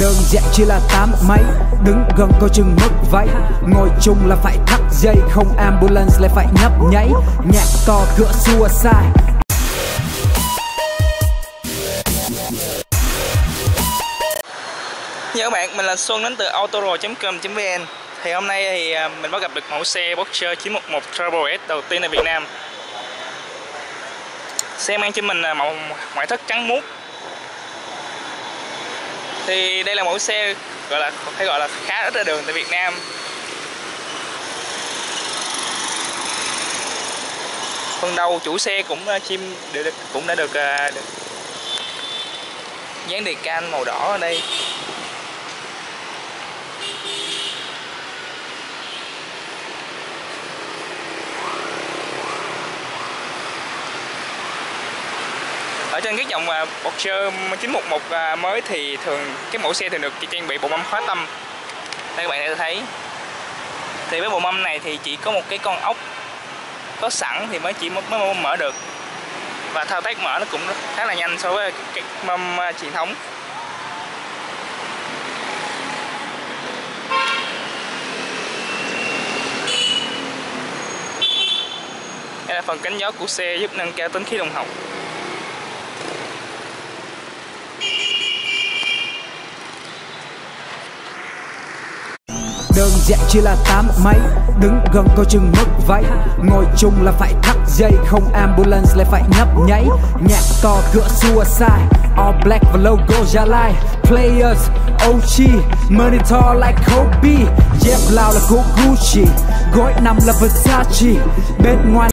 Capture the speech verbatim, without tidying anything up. Đơn giản chỉ là tám máy, đứng gần coi chừng mất váy. Ngồi chung là phải thắt dây, không ambulance lại phải nhấp nháy. Nhạc to cửa xua sai. Chào các bạn, mình là Xuân đến từ autopro chấm com chấm vn. Thì hôm nay thì mình mới gặp được mẫu xe Porsche chín một một Turbo S đầu tiên tại Việt Nam. Xe mang trên mình là màu ngoại thất trắng muốt. Thì đây là mẫu xe gọi là phải gọi là khá ít ra đường tại Việt Nam. Phần đầu chủ xe cũng chim cũng đã được, được dán đề can màu đỏ ở đây. Ở trên cái dòng Porsche chín một một mới thì thường cái mẫu xe thường được trang bị bộ mâm khóa tâm. Đây các bạn đã thấy. Thì với bộ mâm này thì chỉ có một cái con ốc có sẵn thì mới chỉ mới mở được. Và thao tác mở nó cũng khá là nhanh so với cái mâm truyền thống. Đây là phần cánh gió của xe giúp nâng cao tính khí động học. Đơn giản chỉ là tám máy, đứng gần coi chừng mất váy. Ngồi chung là phải thắt dây, không ambulance lại phải nhấp nháy. Nhạc to cửa xua sai, all black và logo Gia Lai. Players, ô giê, money to like Kobe. Jeff Lau là của Gucci, gối nằm là Versace. Bên ngoài